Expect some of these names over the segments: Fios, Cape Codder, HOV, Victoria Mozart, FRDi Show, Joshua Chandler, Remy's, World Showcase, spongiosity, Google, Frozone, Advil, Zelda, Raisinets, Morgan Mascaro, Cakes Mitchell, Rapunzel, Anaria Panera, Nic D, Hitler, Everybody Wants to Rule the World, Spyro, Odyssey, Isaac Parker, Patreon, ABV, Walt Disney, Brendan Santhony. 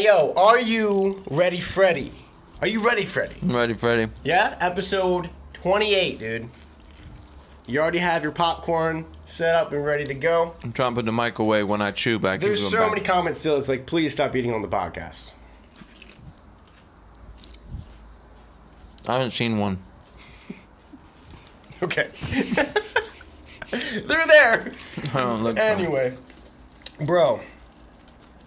Hey yo, are you ready, Freddy? Are you ready, Freddy? I'm ready, Freddy. Yeah? Episode 28, dude. You already have your popcorn set up and ready to go. I'm trying to put the mic away when I chew back. There's so many comments still. It's like, please stop eating on the podcast. I haven't seen one. Okay. They're there. I don't look. Anyway, bro.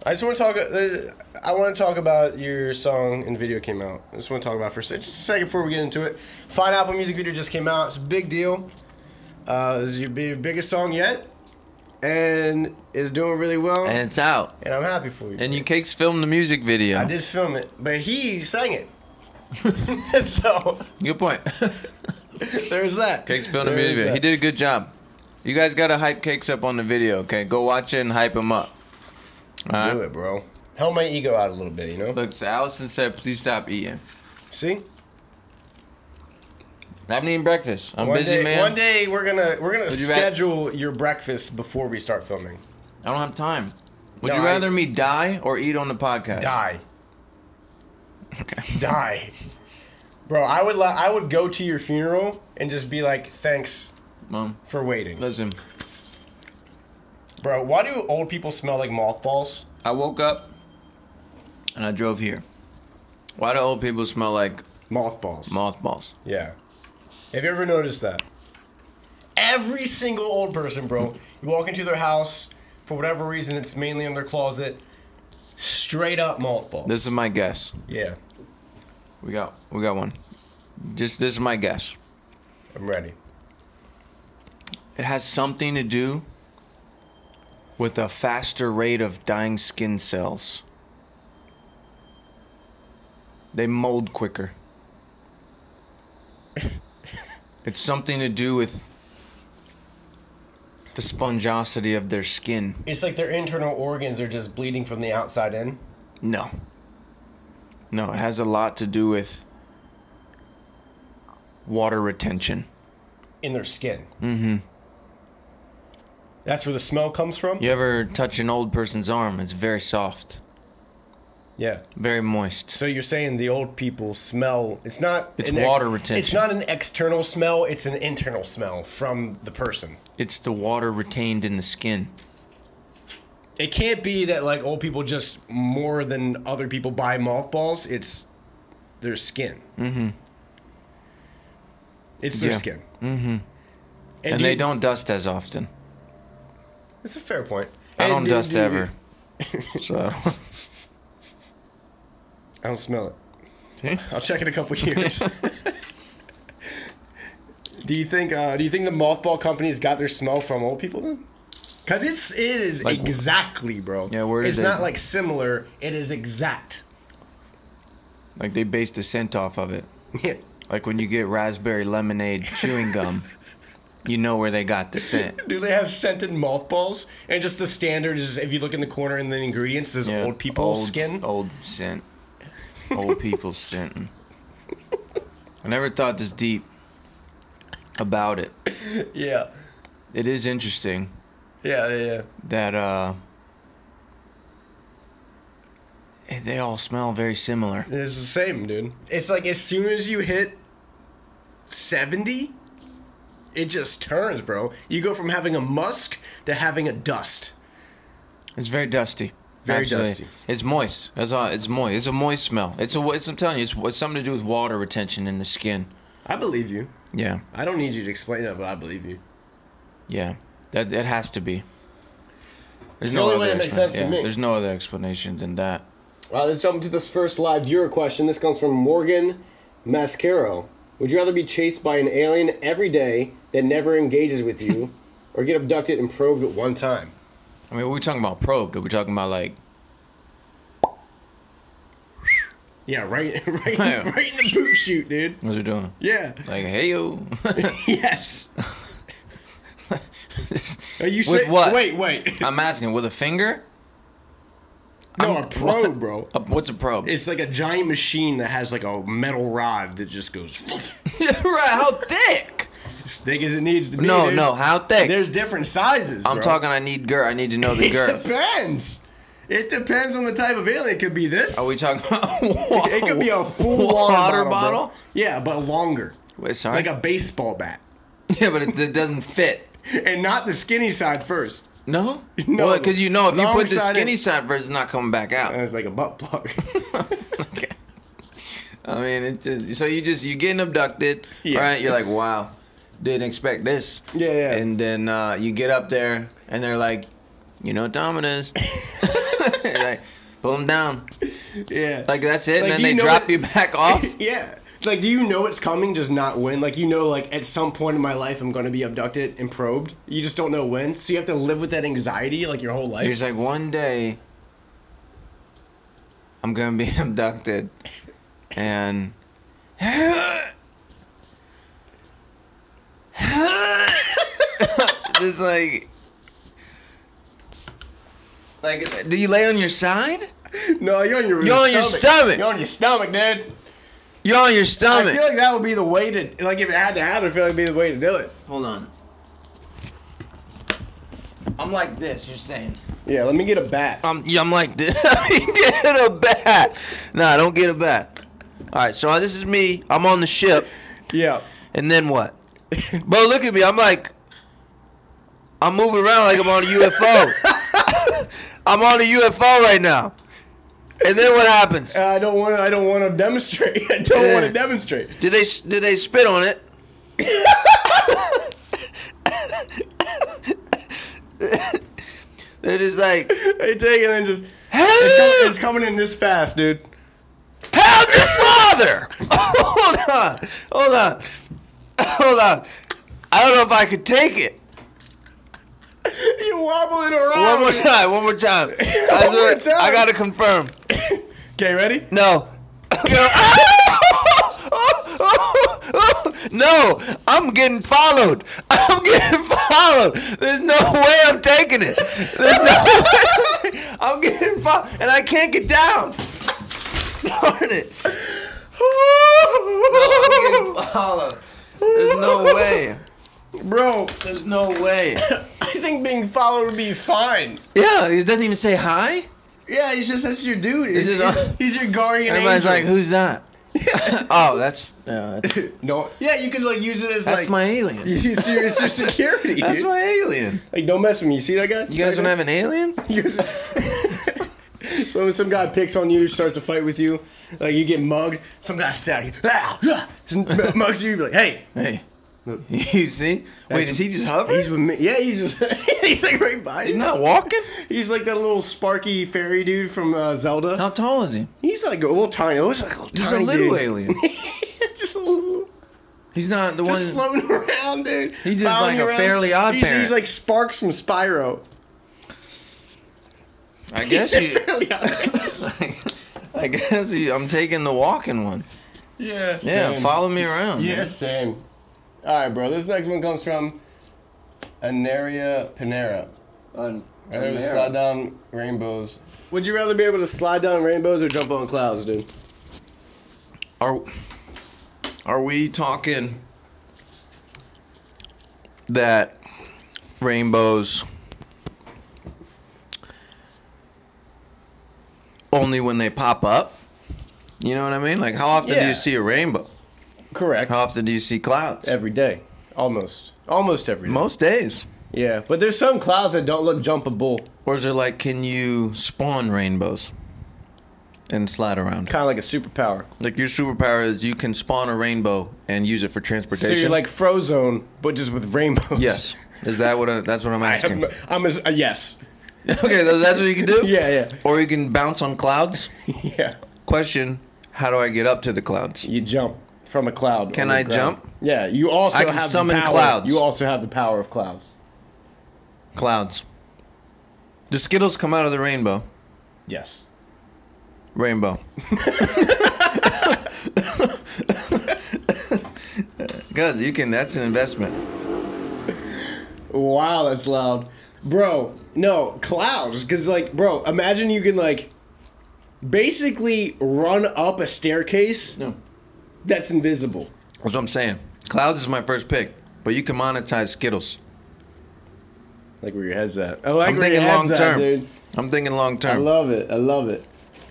I just want to talk. I want to talk about your song and video came out. I just want to talk about first, just a second before we get into it. Fine Apple music video just came out. It's a big deal. It's your biggest song yet, and it's doing really well. And it's out. And I'm happy for you. And you Cakes filmed the music video. I did film it, but he sang it. So good point. There's that. Cakes filmed the music video. He did a good job. You guys gotta hype Cakes up on the video. Okay, go watch it and hype him up. Do it, bro. Help my ego out a little bit, you know? Look, so Allison said, please stop eating. See? I haven't eaten breakfast. I'm busy, man. One day we're gonna schedule your breakfast before we start filming. I don't have time. Would you rather me die or eat on the podcast? Die. Okay. Die. Bro, I would go to your funeral and just be like, thanks, Mom, for waiting. Listen. Bro, why do old people smell like mothballs? I woke up and I drove here. Why do old people smell like mothballs? Mothballs. Yeah. Have you ever noticed that? Every single old person, bro, you walk into their house, for whatever reason, it's mainly in their closet, straight up mothballs. This is my guess. Yeah. We got one. Just this is my guess. I'm ready. It has something to do with a faster rate of dying skin cells. They mold quicker. It's something to do with the spongiosity of their skin. It's like their internal organs are just bleeding from the outside in? No. No, it has a lot to do with water retention. In their skin? Mm-hmm. That's where the smell comes from? You ever touch an old person's arm? It's very soft. Yeah. Very moist. So you're saying the old people smell... It's not... It's water retention. It's not an external smell. It's an internal smell from the person. It's the water retained in the skin. It can't be that, like, old people just more than other people buy mothballs. It's their skin. Mm-hmm. It's their skin. Mm-hmm. And they don't dust as often. It's a fair point. I don't dust ever. So I don't smell it. See? I'll check in a couple years. Do you think the mothball companies got their smell from old people then? Cause it is like, exactly, bro. Yeah, where is it? It's not like similar, it is exact. Like they base the scent off of it. Yeah. Like when you get raspberry lemonade chewing gum. You know where they got the scent. Do they have scented mothballs? And just the standard is, if you look in the corner and the ingredients, there's old people's skin. Old scent. Old people's scenting. I never thought this deep about it. Yeah. It is interesting. Yeah. That they all smell very similar. It's the same, dude. It's like as soon as you hit 70... It just turns, bro. You go from having a musk to having a dust. It's very dusty. Very absolutely. Dusty. It's moist. That's all. It's moist. It's a moist smell. I'm telling you, it's something to do with water retention in the skin. I believe you. Yeah. I don't need you to explain that, but I believe you. Yeah. That it has to be. There's no other explanation. There's no other explanation than that. Well, let's jump into this first live viewer question. This comes from Morgan Mascaro. Would you rather be chased by an alien every day that never engages with you, or get abducted and probed at one time? I mean, what are we talking about probed? Are we talking about like... Yeah, right in the poop chute, dude. What's it doing? Yeah. Like, hey, yo. Yes. Are you with what? Wait. I'm asking, with a finger? No, a probe, bro. What's a probe? It's like a giant machine that has like a metal rod that just goes... Right, how thick? As thick as it needs to be, No, how thick? There's different sizes, bro. I'm talking I need girth. I need to know the girth. It depends. It depends on the type of alien. It could be this. Are we talking about it could be a full water bottle? Bro. Yeah, but longer. Wait, sorry? Like a baseball bat. Yeah, but it doesn't fit. And not the skinny side first. No? No. Well, because you know if you put the skinny side first, it's not coming back out. It's like a butt plug. Okay. I mean, it just, so you're getting abducted, yeah. Right? You're like, wow, didn't expect this. Yeah, yeah. And then you get up there, and they're like, you know what time it is. Like, pull them down. Yeah. Like, that's it, like, and then they drop you back off. Yeah. Like, do you know it's coming, just not when? Like, you know, like, at some point in my life, I'm going to be abducted and probed. You just don't know when. So you have to live with that anxiety, like, your whole life. You're just like, one day, I'm going to be abducted. And... just like... Like, do you lay on your side? No, you're on your stomach. You're on your stomach. You're on your stomach, dude. You're on your stomach. I feel like that would be the way to... Like, if it had to happen, I feel like it would be the way to do it. Hold on. I'm like this, you're saying. Yeah, let me get a bat. Yeah, I'm like this. Let me get a bat. Nah, don't get a bat. All right, so this is me. I'm on the ship. Yeah. And then what? Bro, look at me. I'm like... I'm moving around like I'm on a UFO. I'm on a UFO right now. And then what happens? I don't want to demonstrate. I don't want to demonstrate. Did they spit on it? They're just like they take it and just it's coming in this fast, dude. How's your father? Hold on. I don't know if I could take it. You wobbling around. One more time. One more time. I gotta confirm. Okay, ready? No. No, I'm getting followed. I'm getting followed. There's no way I'm taking it. There's no way I'm getting followed, and I can't get down. Darn it. No, I'm getting followed. There's no way. Bro, there's no way. I think being followed would be fine. Yeah, he doesn't even say hi. Yeah, he's just, that's your dude. He's your guardian Everybody's angel. Like, who's that? Oh, that's no. Yeah, you could like use it as that's like my alien. It's your security. That's dude. My alien. Like, don't mess with me. You see that guy? You guys don't have an alien? So when some guy picks on you, starts to fight with you, like you get mugged. Some guy stabs you, mugs you. You're like, hey. You see? Wait, is he just hovering? He's with me. Yeah, he's just he's like right by. He's not walking. He's like that little sparky fairy dude from Zelda. How tall is he? He's like a little tiny. He's like a little just tiny. Just a little dude. Alien. Just a little. He's not the just one. Just floating around, dude. He's just like a Fairly Odd Parent. He's like Sparks from Spyro. I guess you. Fairly Odd Parent. I guess I'm taking the walking one. Yeah. Yeah. Same. Follow me around. Yeah. Man. Same. All right, bro. This next one comes from Anaria Panera. I'd rather slide down rainbows. Would you rather be able to slide down rainbows or jump on clouds, dude? Are we talking that rainbows only when they pop up? You know what I mean? Like, how often do you see a rainbow? Correct. How often do you see clouds? Every day. Almost every day. Most days. Yeah, but there's some clouds that don't look jumpable. Or is it like, can you spawn rainbows and slide around? Kind of like a superpower. Like your superpower is you can spawn a rainbow and use it for transportation. So you're like Frozone, but just with rainbows. Yes. Is that what that's what I'm asking? Yes. Okay, that's what you can do? Yeah. Or you can bounce on clouds? Yeah. Question, how do I get up to the clouds? You jump. From a cloud. Can I jump? Yeah, you also I can have summon the power. Clouds. You also have the power of clouds. Clouds. Do Skittles come out of the rainbow? Yes. Rainbow. Guys, you can. That's an investment. Wow, that's loud, bro. No clouds, because like, bro, imagine you can like basically run up a staircase. No. That's invisible. That's what I'm saying. Clouds is my first pick, but you can monetize Skittles. Like where your head's at. I like I'm where thinking your head's long term. At, dude. I'm thinking long term. I love it. I love it.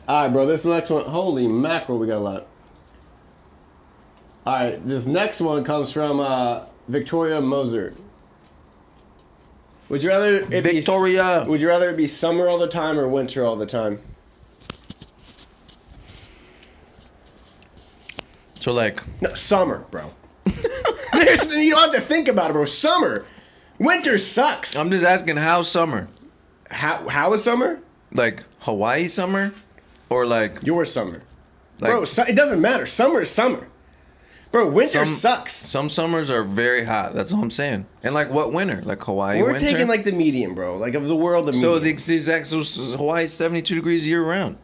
All right, bro. This next one. Holy mackerel, we got a lot. All right. This next one comes from Victoria Mozart. Would you rather it Victoria? Would you rather it be summer all the time or winter all the time? So like no summer, bro. You don't have to think about it, bro. Summer, winter sucks. I'm just asking how summer. How is summer? Like Hawaii summer, or like your summer, like, bro. It doesn't matter. Summer is summer, bro. Winter sucks. Some summers are very hot. That's all I'm saying. And like what winter? Like Hawaii. We're winter? Taking like the median, bro. Like of the world, the median. So the exact so Hawaii is 72 degrees year round.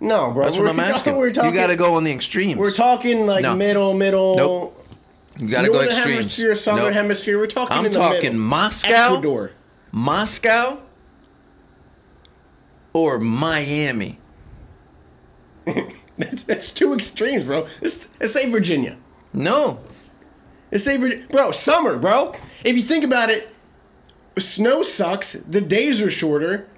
No, bro. That's what I'm asking. You got to go on the extremes. We're talking like middle. Nope. You got to go extremes. Northern hemisphere, southern hemisphere. We're talking. I'm in the middle. Moscow, Ecuador, Moscow, or Miami. that's two extremes, bro. Let's say Virginia. No. Let's say Virginia, bro. Summer, bro. If you think about it, snow sucks. The days are shorter.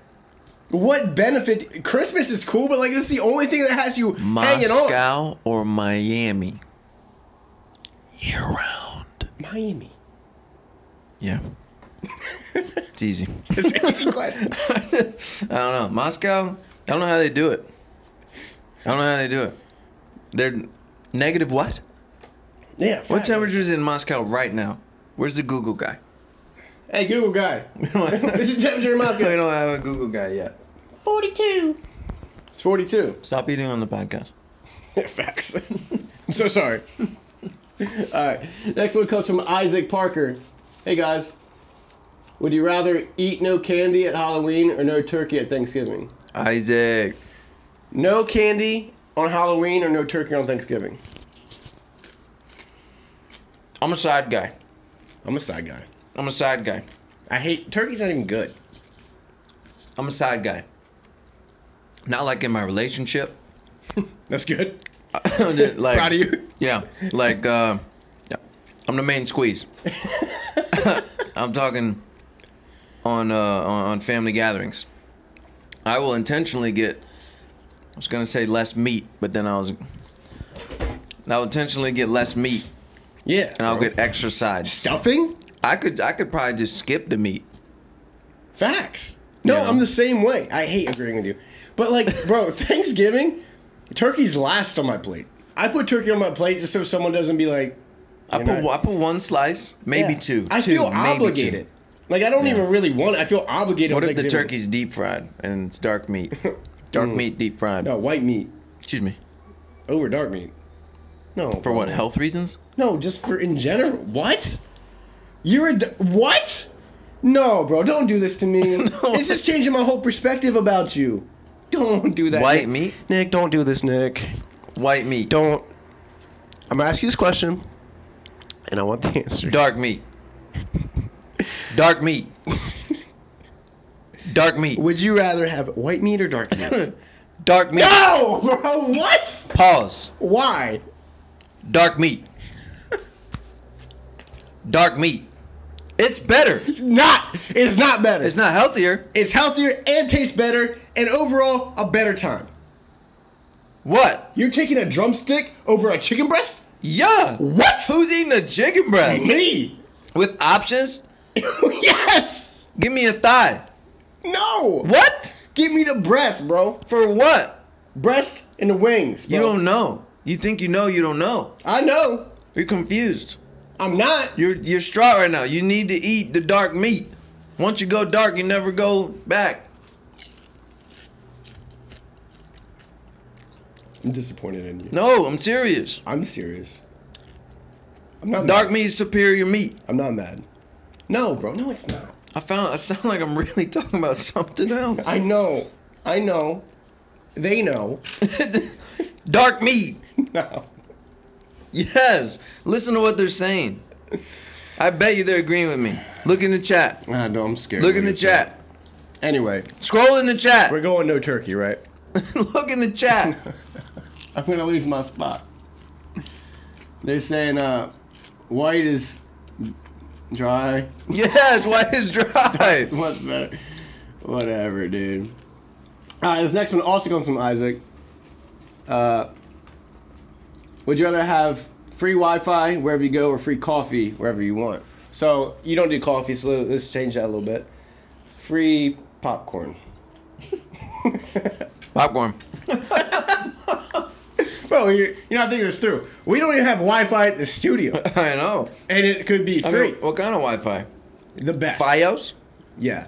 What benefit? Christmas is cool, but like this is the only thing that has you hanging on. Moscow or Miami. Year round. Miami. Yeah. It's easy. I don't know. Moscow, I don't know how they do it. I don't know how they do it. They're negative what? Yeah. What temperature is in Moscow right now? Where's the Google guy? Hey, Google guy. This is temperature in Moscow. We don't have a Google guy yet. 42. It's 42. Stop eating on the podcast. Facts. I'm so sorry. All right. Next one comes from Isaac Parker. Hey, guys. Would you rather eat no candy at Halloween or no turkey at Thanksgiving? Isaac. No candy on Halloween or no turkey on Thanksgiving? I'm a side guy. I'm a side guy. I'm a side guy. I hate... Turkey's not even good. I'm a side guy. Not like in my relationship. That's good. Like, proud of you. Yeah. Like, I'm the main squeeze. I'm talking on family gatherings. I will intentionally get... I was going to say less meat, but then I'll intentionally get less meat. Yeah. And I'll get extra sides. Stuffing? I could probably just skip the meat. Facts. No, yeah. I'm the same way. I hate agreeing with you. But like, bro, Thanksgiving, turkey's last on my plate. I put turkey on my plate just so someone doesn't be like... I put one slice, maybe two. I feel obligated. Like, I don't even really want it. I feel obligated. What if the turkey's deep fried and it's dark meat? Dark meat, deep fried. No, white meat. Excuse me. Over dark meat. No. For what, health reasons? No, just for in general. What? You're a... What? No, bro. Don't do this to me. No. It's just changing my whole perspective about you. Don't do that. White meat? Nick, don't do this, Nick. White meat. Don't. I'm going to ask you this question, and I want the answer. Dark meat. Dark meat. Dark meat. Would you rather have white meat or dark meat? Dark meat. No, bro. What? Pause. Why? Dark meat. Dark meat. It's better. It's not better. It's not healthier. It's healthier and tastes better and overall a better time. What? You're taking a drumstick over a chicken breast? Yeah. What? Who's eating a chicken breast? Me. With options? Yes. Give me a thigh. No. What? Give me the breast, bro. For what? Breast and the wings, bro. You don't know. You think you know, you don't know. I know. You're confused. I'm not. You're straight right now. You need to eat the dark meat. Once you go dark, you never go back. I'm disappointed in you. No, I'm serious. I'm serious. I'm not dark mad. Meat is superior meat. I'm not mad. No, bro. No, it's not. I sound like I'm really talking about something else. I know. I know. They know. Dark meat. No. Yes. Listen to what they're saying. I bet you they're agreeing with me. Look in the chat. I know, I'm scared. Look in the chat. Anyway. Scroll in the chat. We're going no turkey, right? Look in the chat. I'm going to lose my spot. They're saying white is dry. Yes, white is dry. That's much better. Whatever, dude. Alright, this next one also comes from Isaac. Would you rather have free Wi-Fi wherever you go or free coffee wherever you want? So, you don't do coffee, so let's change that a little bit. Free popcorn. Popcorn. Bro, you're not thinking this through. We don't even have Wi-Fi at the studio. I know. And it could be free. I mean, what kind of Wi-Fi? The best. Fios? Yeah.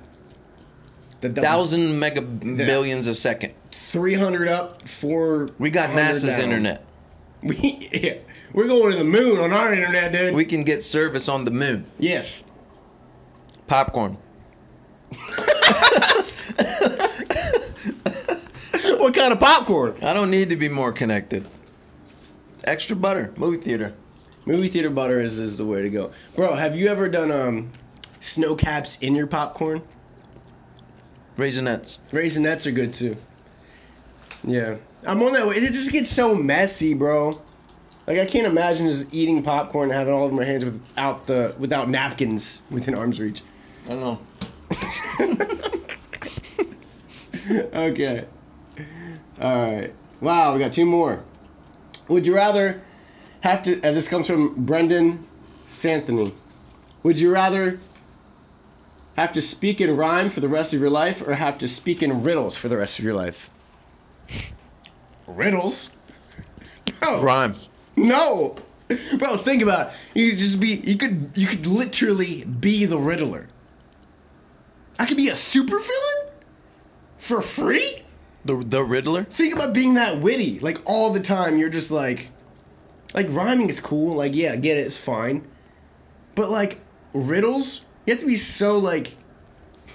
The 1,000 megabillions a second. 300 up, 400. We got NASA's down. Internet. We're going to the moon on our internet, dude. We can get service on the moon. Yes. Popcorn. What kind of popcorn? I don't need to be more connected. Extra butter. Movie theater. Movie theater butter is the way to go. Bro, have you ever done snow caps in your popcorn? Raisinets. Raisinets are good too. Yeah. I'm on that way. It just gets so messy, bro. Like, I can't imagine just eating popcorn and having all of my hands without napkins within arm's reach. I don't know. Okay. Alright. Wow, we got two more. Would you rather have to... this comes from Brendan Santhony. Would you rather have to speak in rhyme for the rest of your life or have to speak in riddles for the rest of your life? Riddles? Bro. Rhyme. No! Bro, think about it. You could just be... You could literally be the Riddler. I could be a super villain? For free? The Riddler? Think about being that witty. Like, all the time, you're just like... Like, rhyming is cool. Like, yeah, I get it. It's fine. But, like, riddles? You have to be so, like...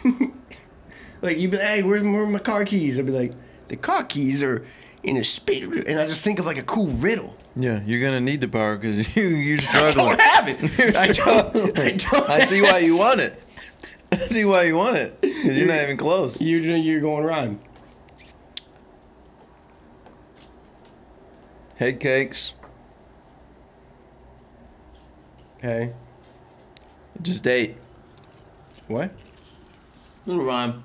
like, you'd be like, hey, where are my car keys? I'd be like, the car keys are... in a speed, and I just think of like a cool riddle. Yeah, you're gonna need the power because you're struggling. I don't have it. I don't. I see why you want it. I see why you want it because you're not even close. You're going rhyme. Hey, Cakes. Hey. Just ate. What? Little rhyme.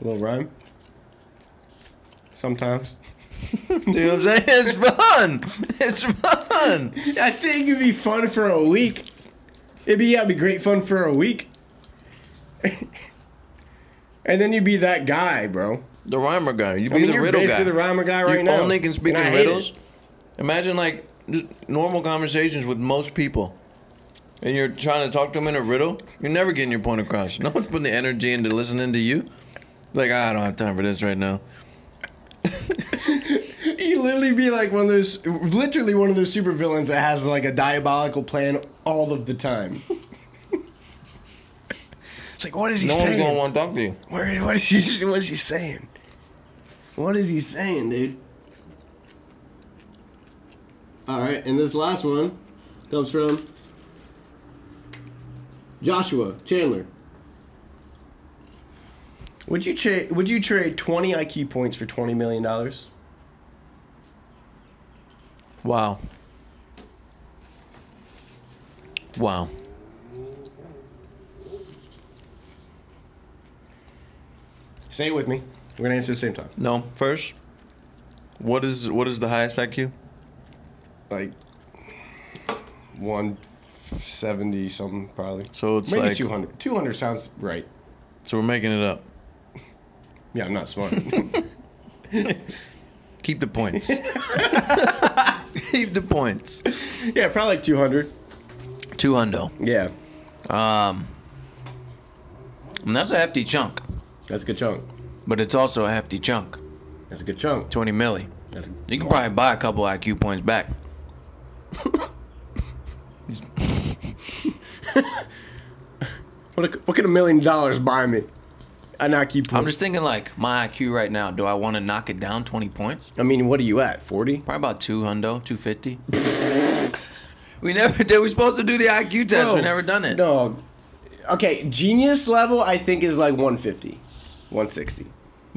Little rhyme. Sometimes. Dude, you know what I'm saying? It's fun. It's fun. I think it'd be fun for a week. It'd be great fun for a week. And then you'd be that guy, bro. The rhymer guy. I mean, you're riddle guy. You're basically the rhymer guy right now. You only can speak in riddles. Imagine like just normal conversations with most people. And you're trying to talk to them in a riddle. You're never getting your point across. No one's putting the energy into listening to you. Like, I don't have time for this right now. You literally be like one of those, literally one of those super villains that has like a diabolical plan all of the time. It's like, what is he saying? No one's gonna want to talk to you. What is he saying? What is he saying, dude? All right, and this last one comes from Joshua Chandler. Would you trade 20 IQ points for $20 million? Wow. Wow. Say it with me. We're gonna answer at the same time. No, first. What is the highest IQ? Like 170 something probably. So it's maybe like 200. 200 sounds right. So we're making it up. Yeah, I'm not smart. Keep the points. Keep the points. Yeah, probably like 200. 200. Yeah. And that's a hefty chunk. That's a good chunk. But it's also a hefty chunk. That's a good chunk. 20 milli. That's you can probably buy a couple IQ points back. What could $1 million buy me? I'm just thinking like my IQ right now. Do I want to knock it down 20 points? I mean, what are you at? 40? Probably about 250. We never did. We're supposed to do the IQ test. We've never done it. No. Okay, genius level I think is like 150, 160. I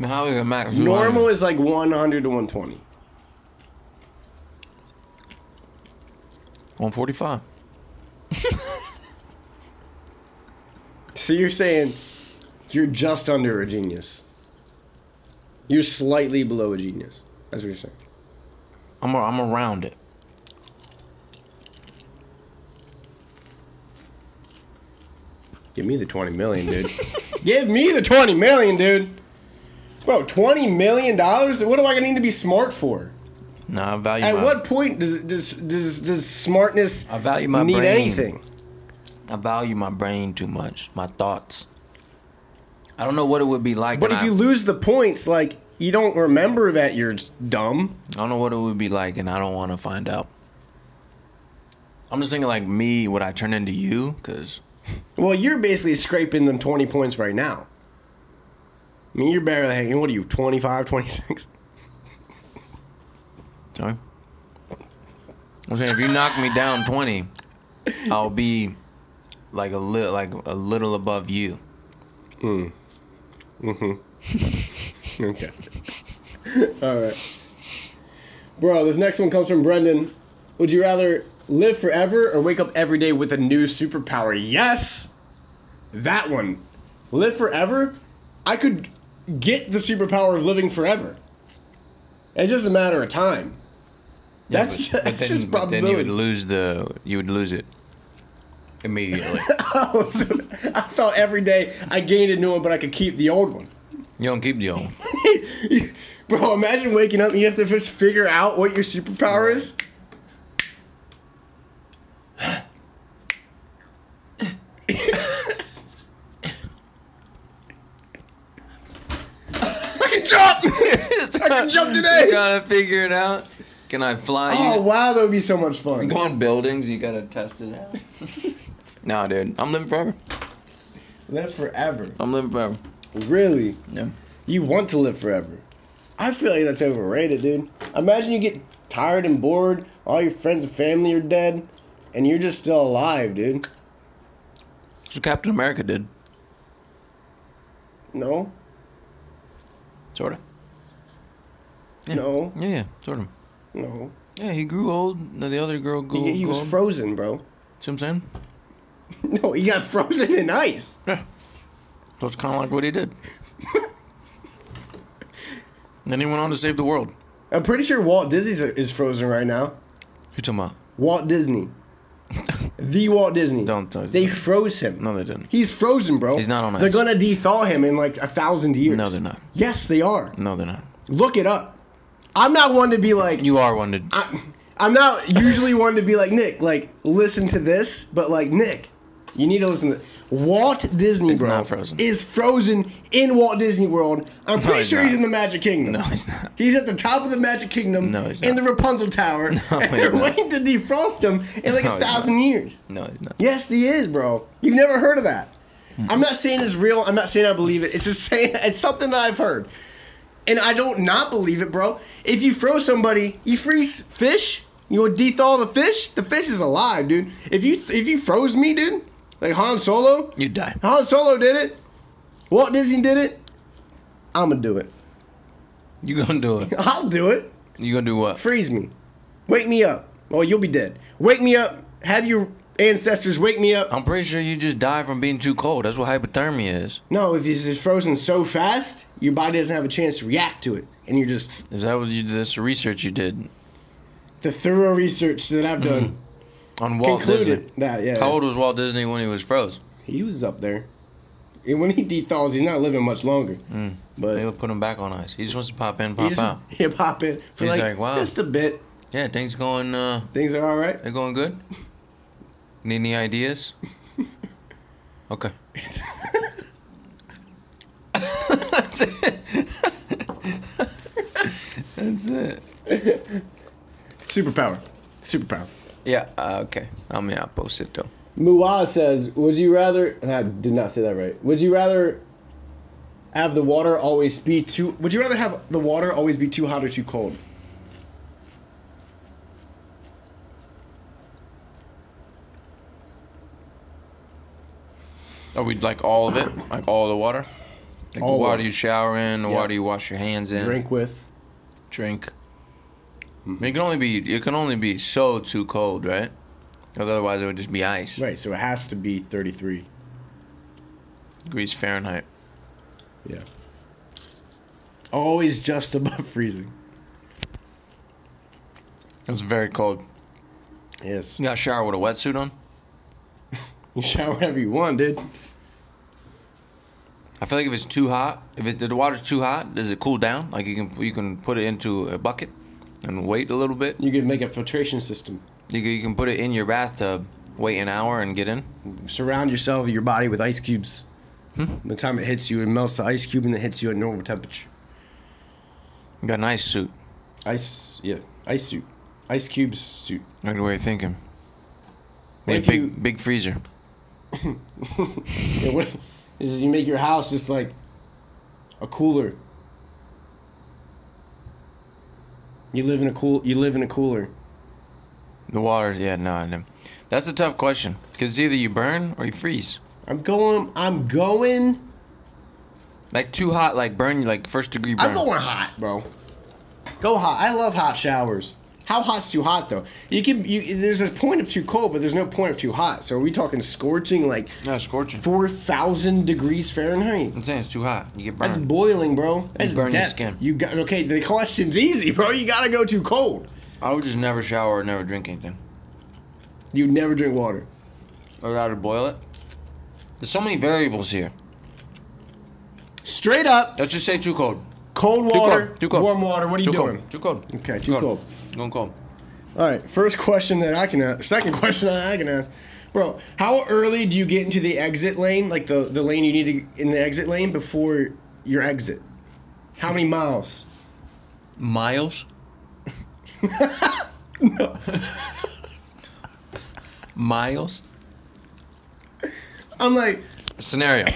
mean, how is it max? Normal is like 100 to 120. 145. So you're saying You're just under a genius. You're slightly below a genius. That's what you're saying. I'm around it. Give me the 20 million, dude. Give me the 20 million, dude. Bro, $20 million? What do I need to be smart for? Nah, I value my... At what point does smartness I value my need brain. Anything? I value my brain too much. My thoughts. I don't know what it would be like. But if you lose the points, like, you don't remember that you're dumb. I don't know what it would be like, and I don't want to find out. I'm just thinking, like, me, would I turn into you? Because... Well, you're basically scraping them 20 points right now. I mean, you're barely hanging. What are you, 25, 26? Sorry. I'm saying, if you knock me down 20, I'll be like a little above you. Mm. Mm-hmm. Okay. All right. Bro, this next one comes from Brendan. Would you rather... live forever or wake up every day with a new superpower? Yes! That one. Live forever? I could get the superpower of living forever. It's just a matter of time. Yeah, that's just probability. Then you would lose it immediately. Oh, so I thought every day I gained a new one, but I could keep the old one. You don't keep the old one. Bro, imagine waking up and you have to just figure out what your superpower is. Jump today. Trying to figure it out. Can I fly? Oh wow, that would be so much fun. You go on buildings, you gotta test it out. Nah, dude, I'm living forever. Live forever. I'm living forever. Really? Yeah. You want to live forever? I feel like that's overrated, dude. Imagine you get tired and bored. All your friends and family are dead, and you're just still alive, dude. That's what Captain America did. No. Sort of. Yeah. No. Yeah, yeah, sort of. No. Yeah, he grew old. The other girl grew old. He was frozen, bro. See what I'm saying? No, he got frozen in ice. Yeah. So it's kind of like what he did. Then he went on to save the world. I'm pretty sure Walt Disney is frozen right now. Who talking about? Walt Disney. The Walt Disney. Don't touch. They froze him. No, they didn't. He's frozen, bro. He's not on ice. They're going to de-thaw him in like 1,000 years. No, they're not. Yes, they are. No, they're not. Look it up. I'm not one to be like... You are one to... I'm not usually one to be like, Nick, like, listen to this, but like, Nick, you need to listen to this. Walt Disney, bro, not frozen. Is frozen in Walt Disney World. I'm pretty sure he's in the Magic Kingdom. No, he's not. He's at the top of the Magic Kingdom in the Rapunzel Tower, and they're waiting to defrost him in like 1,000 years. No, he's not. Yes, he is, bro. You've never heard of that. I'm not saying it's real. I'm not saying I believe it. It's just saying it's something that I've heard. And I don't not believe it, bro. If you froze somebody, you freeze fish, you would de-thaw the fish. The fish is alive, dude. If you froze me, dude, like Han Solo, you'd die. Han Solo did it. Walt Disney did it. I'm gonna do it. You gonna do it? I'll do it. You gonna do what? Freeze me. Wake me up. Oh, you'll be dead. Wake me up. Have your ancestors wake me up. I'm pretty sure you just die from being too cold. That's what hypothermia is. No, if it's just frozen so fast, your body doesn't have a chance to react to it, and you're just... Is that what you did? That's the research you did. The thorough research that I've done. On Walt Disney. That, yeah. How old was Walt Disney when he was froze? He was up there. And when he de-thaws, he's not living much longer. But they'll put him back on ice. He just wants to pop in, pop out. Yeah, pop in. For he's like, wow, just a bit. Yeah, things going... things are all right. They're going good. Need any ideas? Okay. That's it. That's it. Superpower. Superpower. Yeah, okay. I mean, I'll post it, though. Muwa says, would you rather... I did not say that right. Would you rather have the water always be too... Would you rather have the water always be too hot or too cold? Are we like all of it? Like all the water? Like all the water you shower in, the water you wash your hands in. Drink with. Drink. I mean, it can only be so too cold, right? Because otherwise it would just be ice. Right, so it has to be 33 degrees Fahrenheit. Yeah. Always just above freezing. It's very cold. Yes. You gotta shower with a wetsuit on? You shower whatever you want, dude. I feel like if it's too hot, if the water's too hot, does it cool down? Like you can put it into a bucket and wait a little bit. You can make a filtration system. You can put it in your bathtub, wait an hour, and get in. Surround yourself, your body, with ice cubes. The time it hits you, it melts the ice cube and it hits you at normal temperature. You got an ice suit. Ice suit. Ice cubes suit. Right away, thinking. Big freezer. Yeah, what is you make your house just like a cooler. You live in a cooler. The water, yeah, no. That's a tough question because either you burn or you freeze. I'm going. Like too hot, like burn, like first degree burn. I'm going hot, bro. Go hot. I love hot showers. How hot's too hot though? There's a point of too cold, but there's no point of too hot. So are we talking scorching, like? No, scorching. 4,000 degrees Fahrenheit. I'm saying it's too hot. You get burned. That's boiling, bro. That's burning your skin. You got okay. The question's easy, bro. You gotta go too cold. I would just never shower or never drink anything. You'd never drink water. Or rather boil it. There's so many variables here. Straight up. Let's just say too cold. Cold water. Too cold. Warm water. What are you doing? Cold. Too cold. Okay. Too cold. Going cold. All right. First question that I can ask. Second question that I can ask. Bro, how early do you get into the exit lane? Like the lane you need to in the exit lane before your exit. How many miles? Miles. No. Miles. I'm like scenario.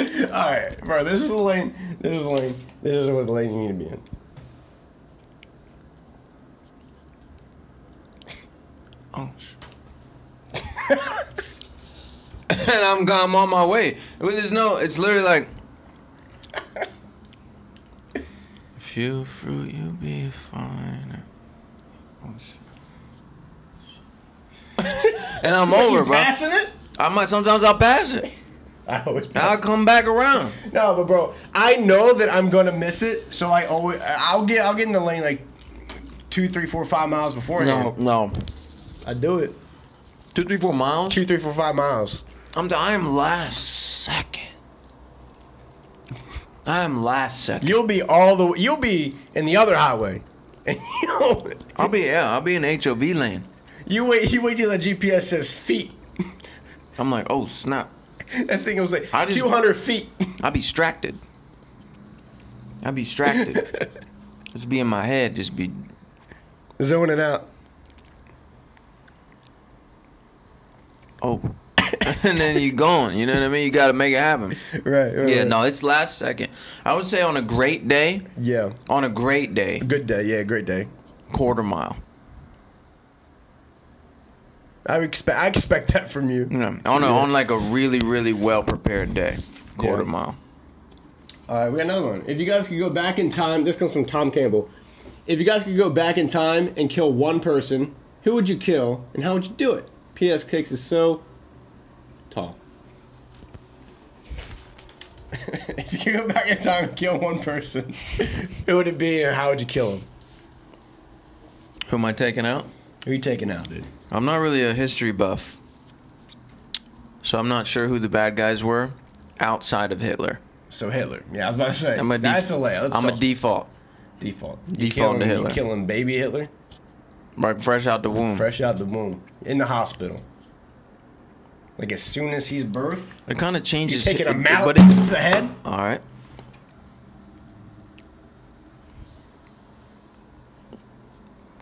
Alright, bro, this is the lane. This is what the lane you need to be in. Oh. And I'm on my way. There's no, it's literally like if you fruit you'll be fine. Oh shit. And I'm over, bro. Passing it? Sometimes I'll pass it. I always pass. I'll come back around. No, but bro, I know that I'm gonna miss it, so I'll get in the lane like 2, 3, 4, 5 miles beforehand. No. I do it. 2, 3, 4 miles? 2, 3, 4, 5 miles. I am last second. I am last second. You'll be in the other highway. I'll be in the HOV lane. You wait till the GPS says feet. I'm like, oh snap! That thing was like 200 feet. I'd be distracted. Just be in my head. Just be zoning out. Oh, and then you're gone. You know what I mean? You got to make it happen. Right. Yeah. Right. No, it's last second. I would say on a great day. Yeah. On a great day. Good day. Yeah. Great day. Quarter mile. I expect that from you. Yeah. On like a really, really well prepared day. Quarter mile. All right, we got another one. If you guys could go back in time, this comes from Tom Campbell. If you guys could go back in time and kill one person, who would you kill and how would you do it? P.S. Cakes is so tall. If you could go back in time and kill one person, who would it be and how would you kill him? Who am I taking out? Who are you taking out, dude? I'm not really a history buff, so I'm not sure who the bad guys were outside of Hitler. So Hitler, yeah, I was about to say. That's a layout. I'm a default. Default. Default to Hitler. You killing baby Hitler? Right, fresh out the womb. Fresh out the womb, in the hospital. Like as soon as he's birthed. It kind of changes. You're taking a mallet to the head. All right.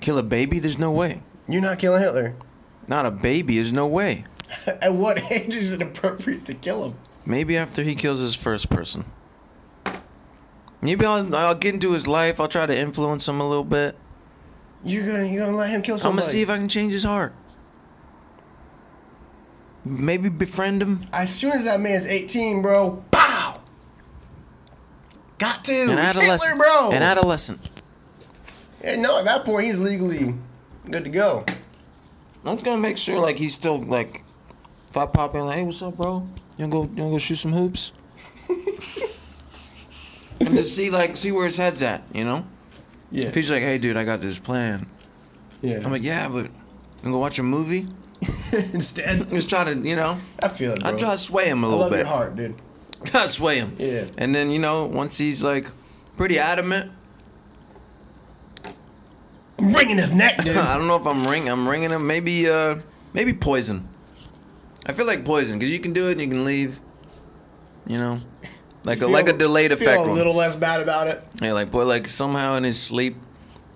Kill a baby? There's no way. You're not killing Hitler. Not a baby. There's no way. At what age is it appropriate to kill him? Maybe after he kills his first person. Maybe I'll get into his life. I'll try to influence him a little bit. You're gonna let him kill somebody. I'm gonna see if I can change his heart. Maybe befriend him. As soon as that man's 18, bro. Pow! Got to. It's Hitler, bro. An adolescent. Yeah, no, at that point he's legally good to go. I'm just gonna make sure like he's still like If I pop in like, hey, what's up, bro? You gonna go shoot some hoops? And just see where his head's at, you know? Yeah. If he's like, hey, dude, I got this plan. Yeah. I'm like, yeah, but I'm gonna watch a movie instead. Just try to, you know. I feel it, bro. I try to sway him a little bit. I love your heart, dude. Try to sway him. Yeah. And then, you know, once he's like pretty adamant, I'm wringing his neck, dude. I don't know if I'm wringing him. Maybe poison. I feel like poison because you can do it and you can leave. You know, like a delayed effect. Feel a little less bad about it. Yeah, like boy, like somehow in his sleep,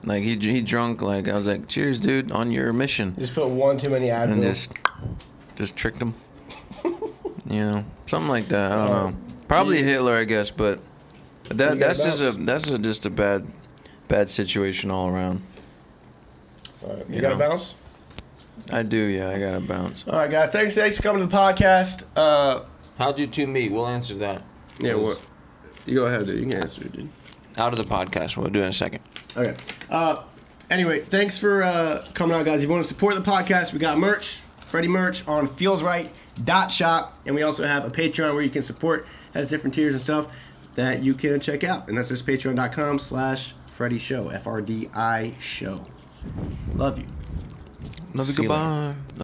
like he drunk. Like I was like, cheers, dude, on your mission. Just put one too many Advil. And just tricked him. You know, something like that. I don't know. Probably Hitler, I guess, but that's just a bad situation all around. All right, you got a bounce? I do, yeah. I gotta bounce. All right, guys. Thanks for coming to the podcast. How'd you two meet? We'll answer that. Yeah, well, you go ahead, dude. You can answer it, dude. Out of the podcast. We'll do it in a second. Okay. Anyway, thanks for coming out, guys. If you want to support the podcast, we got merch, FRDi merch on feelsright.shop, and we also have a Patreon where you can support. Has different tiers and stuff that you can check out, and that's just patreon.com/FRDi Show. Love you. Love you. Goodbye.